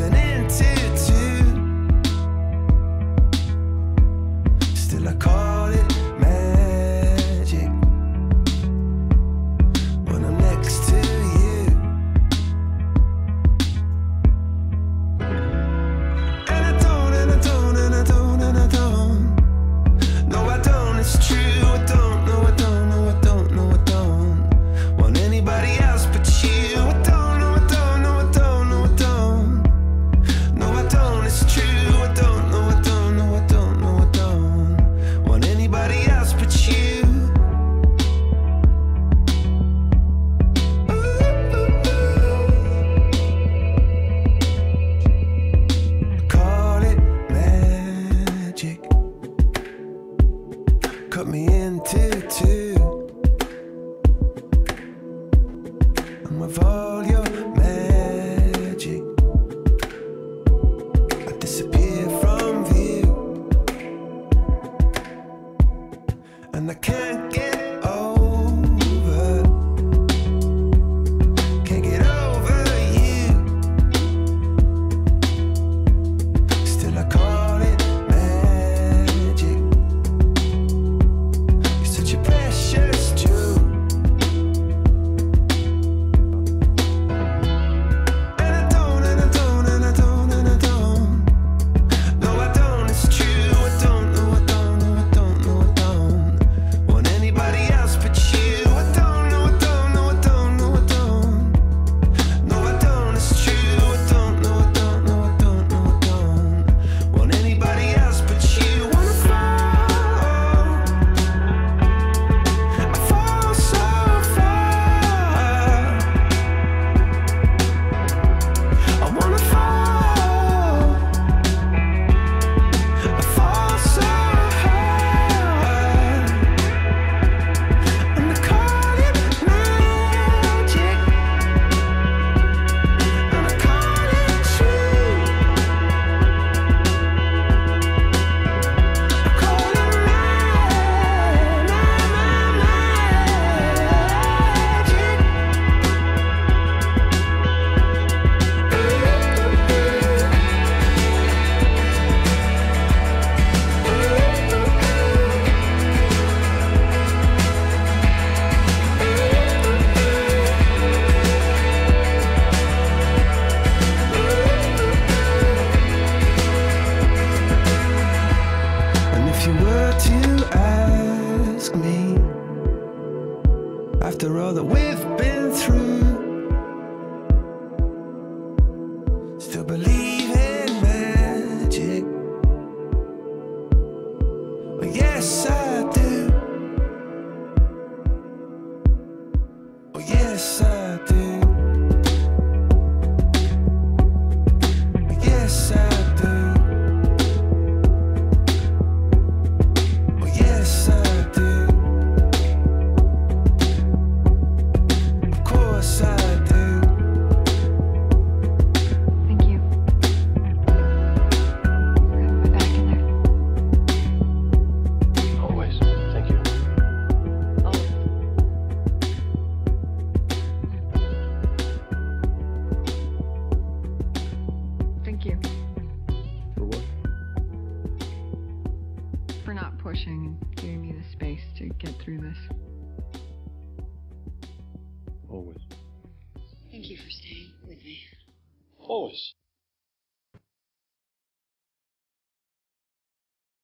broken into two. Still I call it magic when I'm next to you. And I don't. No, I don't, it's true. I don't, no, I don't, no, I don't, no, I don't want anybody else but you. I don't. Cut me into two. I'm of all your magic, I disappear from view. And I can't get over you. Still I call. If you were to ask me, after all that we've been through, still believe in magic? Well, yes I do. Oh yes I do. Oh yes I do. For not pushing and giving me the space to get through this. Always. Thank you for staying with me. Always.